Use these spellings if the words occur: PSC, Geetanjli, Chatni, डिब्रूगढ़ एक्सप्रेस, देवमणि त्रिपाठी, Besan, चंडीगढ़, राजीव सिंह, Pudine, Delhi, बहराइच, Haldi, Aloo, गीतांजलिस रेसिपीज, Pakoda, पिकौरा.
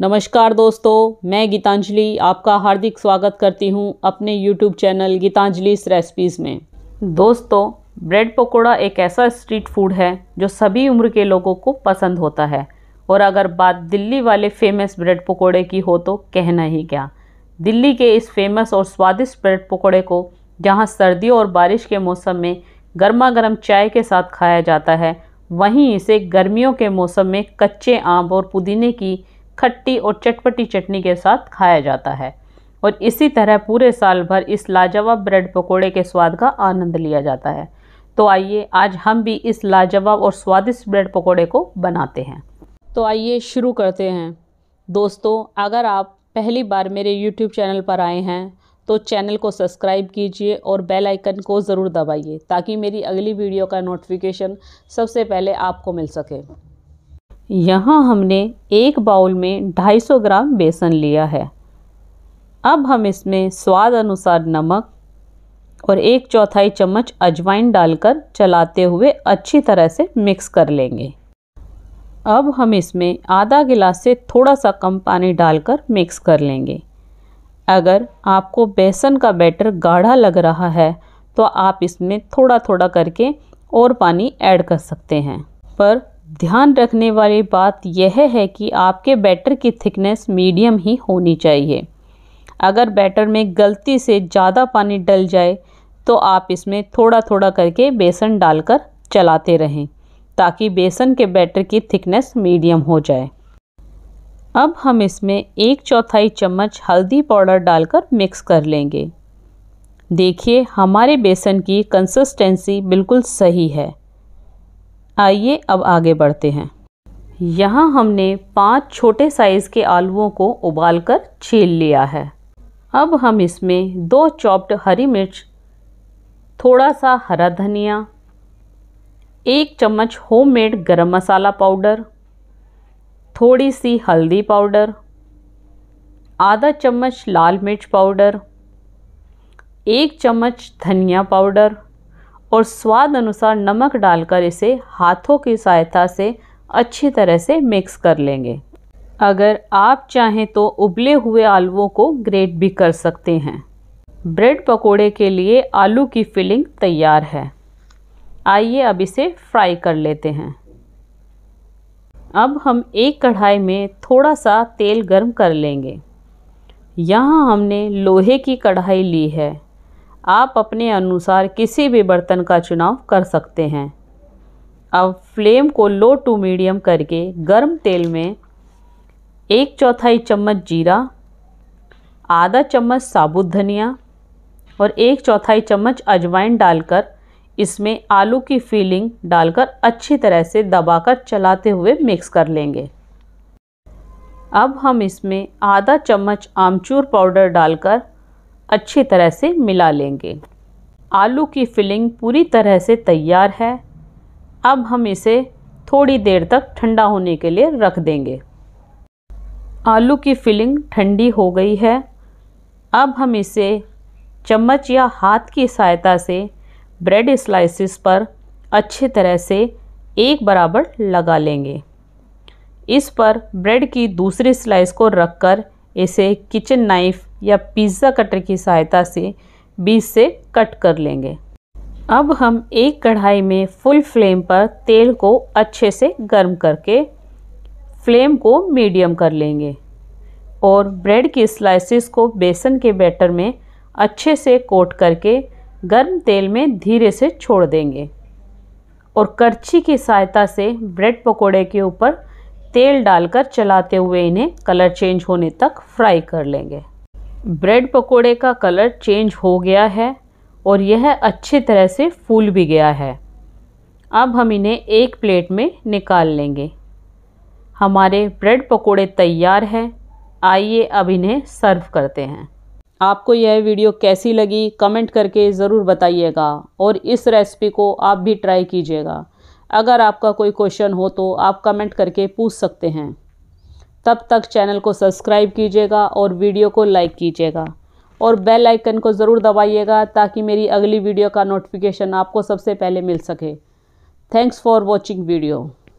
नमस्कार दोस्तों, मैं गीतांजलि आपका हार्दिक स्वागत करती हूं अपने YouTube चैनल गीतांजलिस रेसिपीज में। दोस्तों, ब्रेड पकोड़ा एक ऐसा स्ट्रीट फूड है जो सभी उम्र के लोगों को पसंद होता है और अगर बात दिल्ली वाले फेमस ब्रेड पकोड़े की हो तो कहना ही क्या। दिल्ली के इस फेमस और स्वादिष्ट ब्रेड पकोड़े को जहाँ सर्दियों और बारिश के मौसम में गर्मा गर्म चाय के साथ खाया जाता है, वहीं इसे गर्मियों के मौसम में कच्चे आम और पुदीने की खट्टी और चटपटी चटनी के साथ खाया जाता है और इसी तरह पूरे साल भर इस लाजवाब ब्रेड पकोड़े के स्वाद का आनंद लिया जाता है। तो आइए आज हम भी इस लाजवाब और स्वादिष्ट ब्रेड पकोड़े को बनाते हैं। तो आइए शुरू करते हैं। दोस्तों, अगर आप पहली बार मेरे YouTube चैनल पर आए हैं तो चैनल को सब्सक्राइब कीजिए और बेल आइकन को ज़रूर दबाइए ताकि मेरी अगली वीडियो का नोटिफिकेशन सबसे पहले आपको मिल सके। यहाँ हमने एक बाउल में 250 ग्राम बेसन लिया है। अब हम इसमें स्वाद अनुसार नमक और 1/4 चम्मच अजवाइन डालकर चलाते हुए अच्छी तरह से मिक्स कर लेंगे। अब हम इसमें आधा गिलास से थोड़ा सा कम पानी डालकर मिक्स कर लेंगे। अगर आपको बेसन का बैटर गाढ़ा लग रहा है तो आप इसमें थोड़ा थोड़ा करके और पानी ऐड कर सकते हैं, पर ध्यान रखने वाली बात यह है कि आपके बैटर की थिकनेस मीडियम ही होनी चाहिए। अगर बैटर में गलती से ज़्यादा पानी डल जाए तो आप इसमें थोड़ा थोड़ा करके बेसन डालकर चलाते रहें ताकि बेसन के बैटर की थिकनेस मीडियम हो जाए। अब हम इसमें 1/4 चम्मच हल्दी पाउडर डालकर मिक्स कर लेंगे। देखिए, हमारे बेसन की कंसिस्टेंसी बिल्कुल सही है। आइए अब आगे बढ़ते हैं। यहाँ हमने 5 छोटे साइज़ के आलूओं को उबालकर छील लिया है। अब हम इसमें 2 चॉप्ड हरी मिर्च, थोड़ा सा हरा धनिया, 1 चम्मच होममेड गरम मसाला पाउडर, थोड़ी सी हल्दी पाउडर, आधा चम्मच लाल मिर्च पाउडर, 1 चम्मच धनिया पाउडर और स्वाद अनुसार नमक डालकर इसे हाथों की सहायता से अच्छी तरह से मिक्स कर लेंगे। अगर आप चाहें तो उबले हुए आलूओं को ग्रेट भी कर सकते हैं। ब्रेड पकोड़े के लिए आलू की फिलिंग तैयार है। आइए अब इसे फ्राई कर लेते हैं। अब हम एक कढ़ाई में थोड़ा सा तेल गर्म कर लेंगे। यहाँ हमने लोहे की कढ़ाई ली है। आप अपने अनुसार किसी भी बर्तन का चुनाव कर सकते हैं। अब फ्लेम को लो टू मीडियम करके गर्म तेल में 1/4 चम्मच जीरा, आधा चम्मच साबुत धनिया और 1/4 चम्मच अजवाइन डालकर इसमें आलू की फिलिंग डालकर अच्छी तरह से दबाकर चलाते हुए मिक्स कर लेंगे। अब हम इसमें आधा चम्मच आमचूर पाउडर डालकर अच्छी तरह से मिला लेंगे। आलू की फिलिंग पूरी तरह से तैयार है। अब हम इसे थोड़ी देर तक ठंडा होने के लिए रख देंगे। आलू की फिलिंग ठंडी हो गई है। अब हम इसे चम्मच या हाथ की सहायता से ब्रेड स्लाइसेस पर अच्छी तरह से एक बराबर लगा लेंगे। इस पर ब्रेड की दूसरी स्लाइस को रखकर इसे किचन नाइफ या पिज़्ज़ा कटर की सहायता से बीच से कट कर लेंगे। अब हम एक कढ़ाई में फुल फ्लेम पर तेल को अच्छे से गर्म करके फ्लेम को मीडियम कर लेंगे और ब्रेड की स्लाइसेस को बेसन के बैटर में अच्छे से कोट करके गर्म तेल में धीरे से छोड़ देंगे और करछी की सहायता से ब्रेड पकोड़े के ऊपर तेल डालकर चलाते हुए इन्हें कलर चेंज होने तक फ्राई कर लेंगे। ब्रेड पकोड़े का कलर चेंज हो गया है और यह अच्छी तरह से फूल भी गया है। अब हम इन्हें एक प्लेट में निकाल लेंगे। हमारे ब्रेड पकोड़े तैयार हैं। आइए अब इन्हें सर्व करते हैं। आपको यह वीडियो कैसी लगी कमेंट करके ज़रूर बताइएगा और इस रेसिपी को आप भी ट्राई कीजिएगा। अगर आपका कोई क्वेश्चन हो तो आप कमेंट करके पूछ सकते हैं। तब तक चैनल को सब्सक्राइब कीजिएगा और वीडियो को लाइक कीजिएगा और बेल आइकन को ज़रूर दबाइएगा ताकि मेरी अगली वीडियो का नोटिफिकेशन आपको सबसे पहले मिल सके। Thanks for watching video.